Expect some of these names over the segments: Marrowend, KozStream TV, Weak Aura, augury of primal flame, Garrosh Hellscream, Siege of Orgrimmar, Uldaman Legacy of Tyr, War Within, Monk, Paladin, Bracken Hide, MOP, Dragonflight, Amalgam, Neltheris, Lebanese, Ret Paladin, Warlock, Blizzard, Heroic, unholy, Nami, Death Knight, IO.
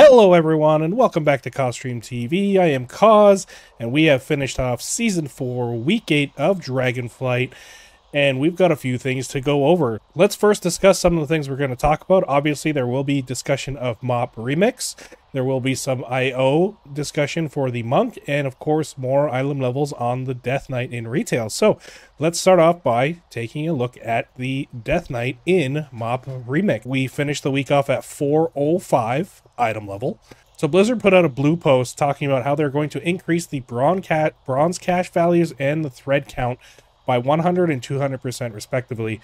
Hello everyone and welcome back to KozStream TV. I am Koz and we have finished off Season 4, Week 8 of Dragonflight, and we've got a few things to go over. Let's first discuss some of the things we're going to talk about. Obviously there will be discussion of Mop Remix, there will be some IO discussion for the Monk, and of course more island levels on the Death Knight in retail. So let's start off by taking a look at the Death Knight in Mop Remix. We finished the week off at 405. Item level. So Blizzard put out a blue post talking about how they're going to increase the bronze cash values and the thread count by 100 and 200% respectively.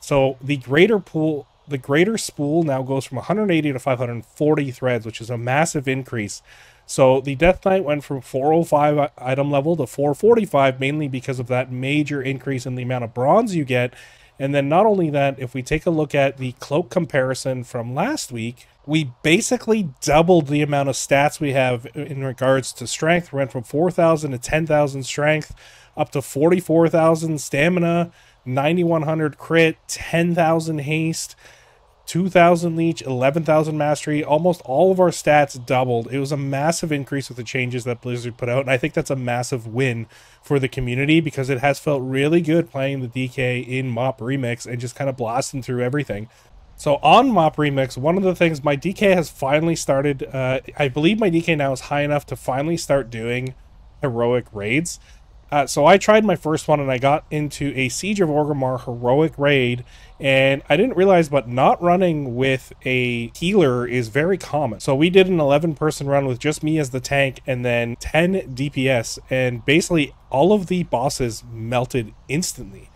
So the greater spool now goes from 180 to 540 threads, which is a massive increase. So the Death Knight went from 405 item level to 445, mainly because of that major increase in the amount of bronze you get. And then not only that, if we take a look at the cloak comparison from last week, we basically doubled the amount of stats we have in regards to strength. We went from 4,000 to 10,000 strength, up to 44,000 stamina, 9,100 crit, 10,000 haste, 2,000 leech, 11,000 mastery. Almost all of our stats doubled. It was a massive increase with the changes that Blizzard put out, and I think that's a massive win for the community because it has felt really good playing the DK in Mop Remix and just kind of blasting through everything. So on Mop Remix, one of the things my DK has finally started, I believe my DK now is high enough to finally start doing heroic raids. So I tried my first one and I got into a Siege of Orgrimmar heroic raid, and I didn't realize but not running with a healer is very common. So we did an 11-person run with just me as the tank and then 10 DPS, and basically all of the bosses melted instantly.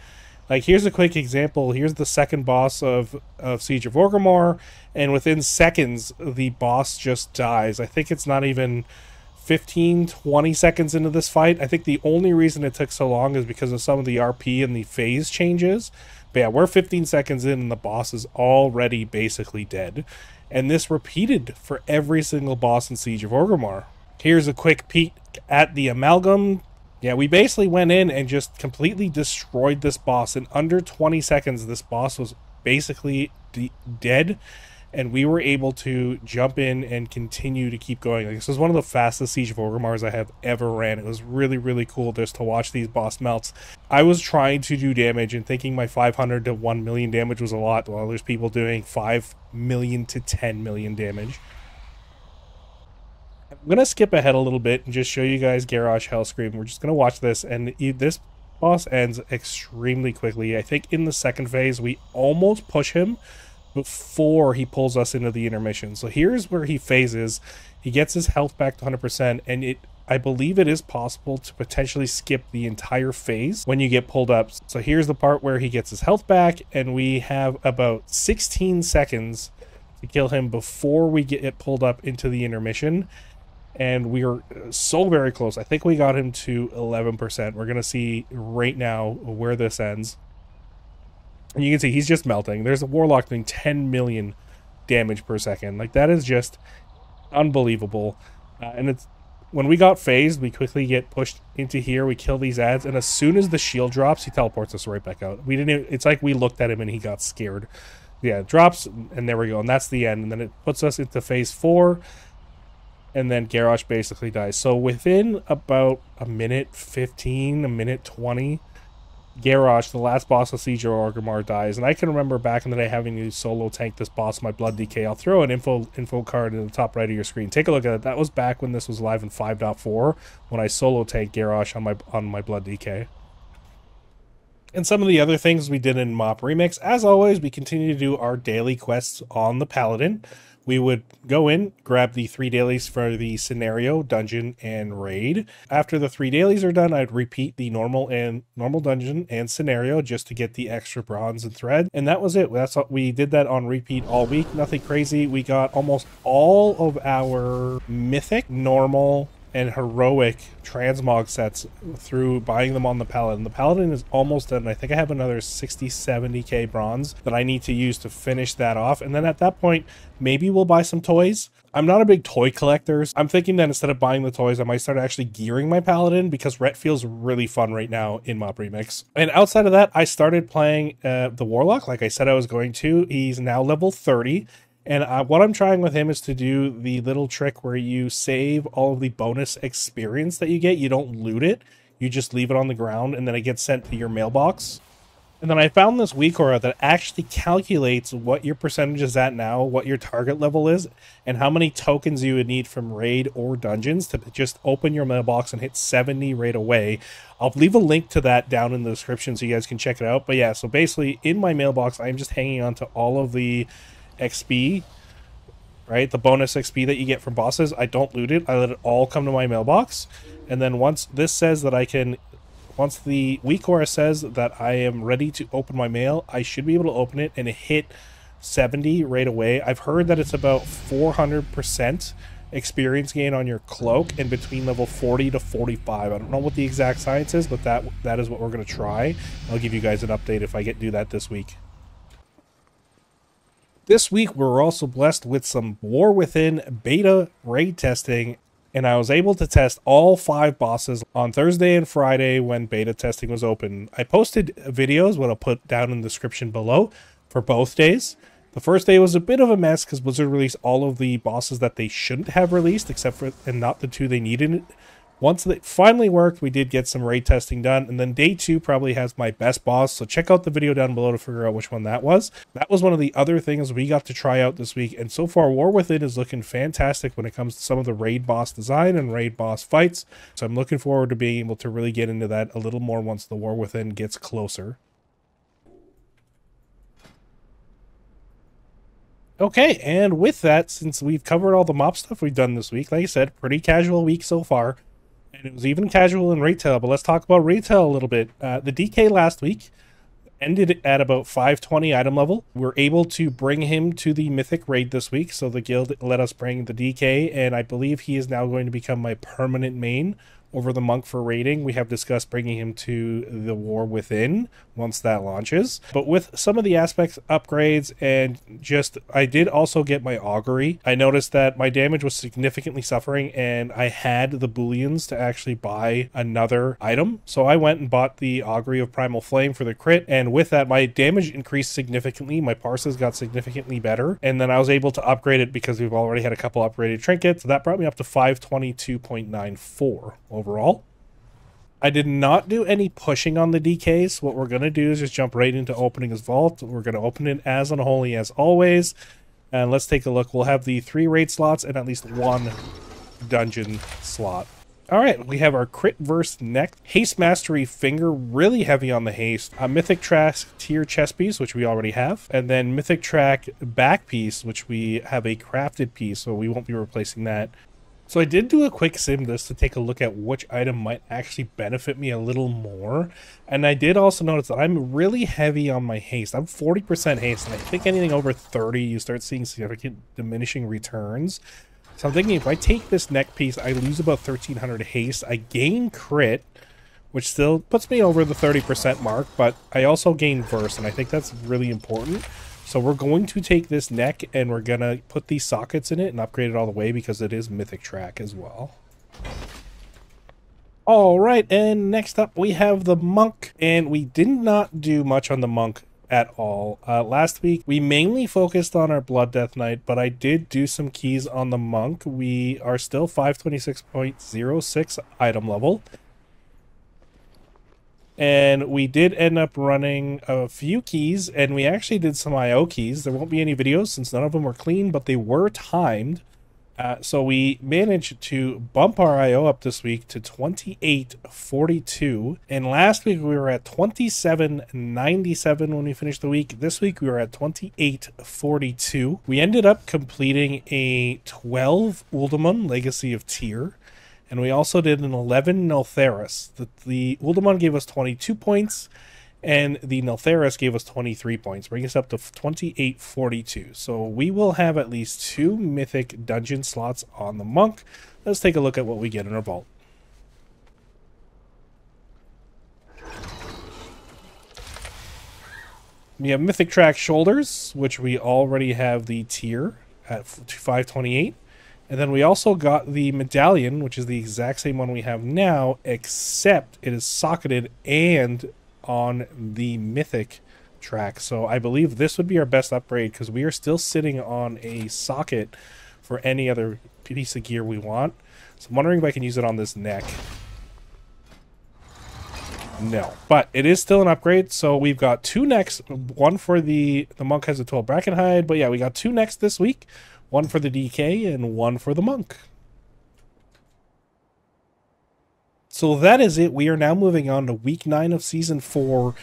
Like, here's a quick example. Here's the second boss of Siege of Orgrimmar, and within seconds the boss just dies. I think it's not even 15-20 seconds into this fight. I think the only reason it took so long is because of some of the RP and the phase changes. But yeah, we're 15 seconds in and the boss is already basically dead. And this repeated for every single boss in Siege of Orgrimmar. Here's a quick peek at the Amalgam. Yeah, we basically went in and just completely destroyed this boss. In under 20 seconds, this boss was basically dead. And we were able to jump in and continue to keep going. Like, this was one of the fastest Siege of Orgrimmars I have ever ran. It was really, really cool just to watch these boss melts. I was trying to do damage and thinking my 500 to 1 million damage was a lot, while there's people doing 5 million to 10 million damage. I'm going to skip ahead a little bit and just show you guys Garrosh Hellscream. We're just going to watch this, and this boss ends extremely quickly. I think in the second phase, we almost push him before he pulls us into the intermission. So here's where he phases. He gets his health back to 100%, and I believe it is possible to potentially skip the entire phase when you get pulled up. So here's the part where he gets his health back, and we have about 16 seconds to kill him before we get it pulled up into the intermission. And we are so very close. I think we got him to 11%. We're going to see right now where this ends. And you can see he's just melting. There's a Warlock doing 10 million damage per second. Like, that is just unbelievable. And it's when we got phased, we quickly get pushed into here. We kill these ads, and as soon as the shield drops, he teleports us right back out. We didn't even, it's like we looked at him and he got scared. Yeah, it drops, and there we go. And that's the end. And then it puts us into phase 4. And then Garrosh basically dies. So within about a minute 15, a minute 20... Garrosh, the last boss of Siege of Orgrimmar, dies. And I can remember back in the day having to solo tank this boss, my blood DK. I'll throw an info card in the top right of your screen. Take a look at it. That was back when this was live in 5.4 when I solo tanked Garrosh on my blood DK. And some of the other things we did in Mop Remix, as always, we continue to do our daily quests on the Paladin. We would go in, grab the 3 dailies for the scenario, dungeon, and raid. After the 3 dailies are done, I'd repeat the normal dungeon and scenario just to get the extra bronze and thread. And that was it. That's what we did, that on repeat all week. Nothing crazy. We got almost all of our mythic, normal, and heroic transmog sets through buying them on the Paladin. The Paladin is almost done. I think I have another 60-70k bronze that I need to use to finish that off, and then at that point maybe we'll buy some toys. I'm not a big toy collector. I'm thinking that instead of buying the toys, I might start actually gearing my Paladin, because Ret feels really fun right now in Mop Remix. And outside of that, I started playing the Warlock like I said I was going to. He's now level 30. And what I'm trying with him is to do the little trick where you save all of the bonus experience that you get. You don't loot it. You just leave it on the ground, and then it gets sent to your mailbox. And then I found this Weak Aura that actually calculates what your percentage is at now, what your target level is, and how many tokens you would need from raid or dungeons to just open your mailbox and hit 70 right away. I'll leave a link to that down in the description so you guys can check it out. But yeah, so basically in my mailbox, I'm just hanging on to all of the XP, right? The bonus XP that you get from bosses. I don't loot it. I let it all come to my mailbox. And then once this says that I can, once the Weak Aura says that I am ready to open my mail, I should be able to open it and hit 70 right away. I've heard that it's about 400% experience gain on your cloak and between level 40 to 45. I don't know what the exact science is, but that is what we're going to try. I'll give you guys an update if I do that this week. This week, we were also blessed with some War Within beta raid testing, and I was able to test all 5 bosses on Thursday and Friday when beta testing was open. I posted videos, what I'll put down in the description below, for both days. The first day was a bit of a mess because Blizzard released all of the bosses that they shouldn't have released, except for, and not the 2 they needed. Once they finally worked, we did get some raid testing done, and then day 2 probably has my best boss, so check out the video down below to figure out which one that was. That was one of the other things we got to try out this week, and so far War Within is looking fantastic when it comes to some of the raid boss design and raid boss fights, so I'm looking forward to being able to really get into that a little more once the War Within gets closer. Okay, and with that, since we've covered all the MOP stuff we've done this week, like I said, pretty casual week so far. And it was even casual in retail, but let's talk about retail a little bit. The DK last week ended at about 520 item level. We were able to bring him to the mythic raid this week, so the guild let us bring the DK, and I believe he is now going to become my permanent main over the monk for raiding. We have discussed bringing him to the War Within once that launches. But with some of the aspects, upgrades, and just, I did also get my augury. I noticed that my damage was significantly suffering and I had the booleans to actually buy another item. So I went and bought the augury of primal flame for the crit. And with that, my damage increased significantly. My parses got significantly better. And then I was able to upgrade it because we've already had a couple upgraded trinkets. So that brought me up to 522.94. Overall, I did not do any pushing on the DKs. What we're going to do is just jump right into opening his vault. We're going to open it as unholy as always. And let's take a look. We'll have the 3 raid slots and at least 1 dungeon slot. All right, we have our crit verse next. Haste Mastery Finger, really heavy on the haste. A Mythic Track Tier chest piece, which we already have. And then Mythic Track back piece, which we have a crafted piece, so we won't be replacing that. So I did do a quick sim just to take a look at which item might actually benefit me a little more. And I did also notice that I'm really heavy on my haste. I'm 40% haste, and I think anything over 30, you start seeing significant diminishing returns. So I'm thinking if I take this neck piece, I lose about 1,300 haste. I gain crit, which still puts me over the 30% mark, but I also gain verse, and I think that's really important. So we're going to take this neck and we're going to put these sockets in it and upgrade it all the way because it is Mythic Track as well. All right, and next up we have the Monk. And we did not do much on the Monk at all. Last week we mainly focused on our Blood Death Knight, but I did do some keys on the Monk. We are still 526.06 item level. And we did end up running a few keys, and we actually did some IO keys. There won't be any videos since none of them were clean, but they were timed. So we managed to bump our IO up this week to 28.42. And last week we were at 27.97 when we finished the week. This week we were at 28.42. We ended up completing a 12 Uldaman Legacy of Tyr. And we also did an 11 Neltheris. The Uldaman gave us 22 points, and the Neltheris gave us 23 points, bringing us up to 28.42. So we will have at least 2 mythic dungeon slots on the Monk. Let's take a look at what we get in our vault. We have Mythic Track Shoulders, which we already have the tier at 528. And then we also got the medallion, which is the exact same one we have now, except it is socketed and on the mythic track. So I believe this would be our best upgrade because we are still sitting on a socket for any other piece of gear we want. So I'm wondering if I can use it on this neck. No, but it is still an upgrade. So we've got two necks, one for the monk has a 12 Bracken Hide, but yeah, we got two necks this week, one for the DK and one for the monk. So that is it. We are now moving on to week 9 of season 4.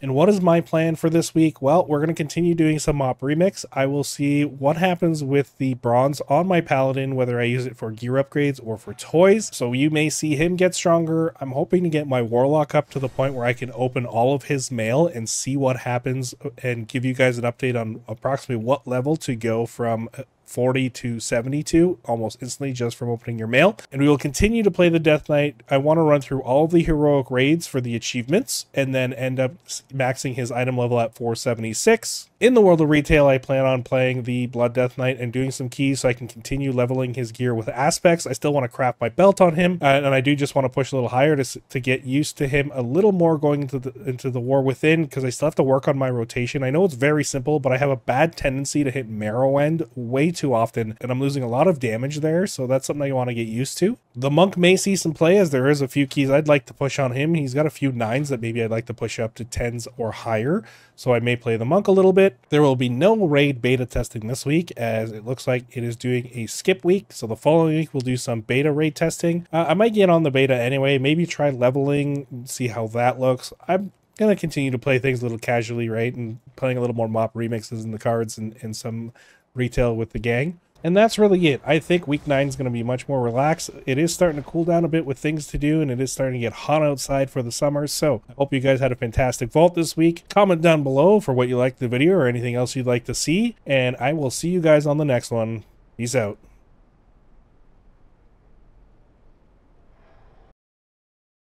And what is my plan for this week? Well, we're going to continue doing some Mop Remix. I will see what happens with the bronze on my Paladin, whether I use it for gear upgrades or for toys. So you may see him get stronger. I'm hoping to get my Warlock up to the point where I can open all of his mail and see what happens and give you guys an update on approximately what level to go from 40 to 72 almost instantly just from opening your mail. And we will continue to play the Death Knight. I want to run through all of the heroic raids for the achievements and then end up maxing his item level at 476. In the world of retail, I plan on playing the Blood Death Knight and doing some keys so I can continue leveling his gear with aspects. I still want to craft my belt on him, and I do just want to push a little higher to get used to him a little more going into the War Within, because I still have to work on my rotation. I know it's very simple, but I have a bad tendency to hit Marrowend way too often, and I'm losing a lot of damage there, so that's something I want to get used to. The monk may see some play, as there is a few keys I'd like to push on him. He's got a few 9s that maybe I'd like to push up to 10s or higher, so I may play the monk a little bit. There will be no raid beta testing this week, as it looks like it is doing a skip week, so the following week we'll do some beta raid testing. I might get on the beta anyway, maybe try leveling, see how that looks. I'm going to continue to play things a little casually, right, and playing a little more Mop Remixes in the cards and some retail with the gang. And that's really it. I think week 9 is going to be much more relaxed. It is starting to cool down a bit with things to do, and it is starting to get hot outside for the summer. So I hope you guys had a fantastic vault this week. Comment down below for what you liked the video or anything else you'd like to see. And I will see you guys on the next one. Peace out.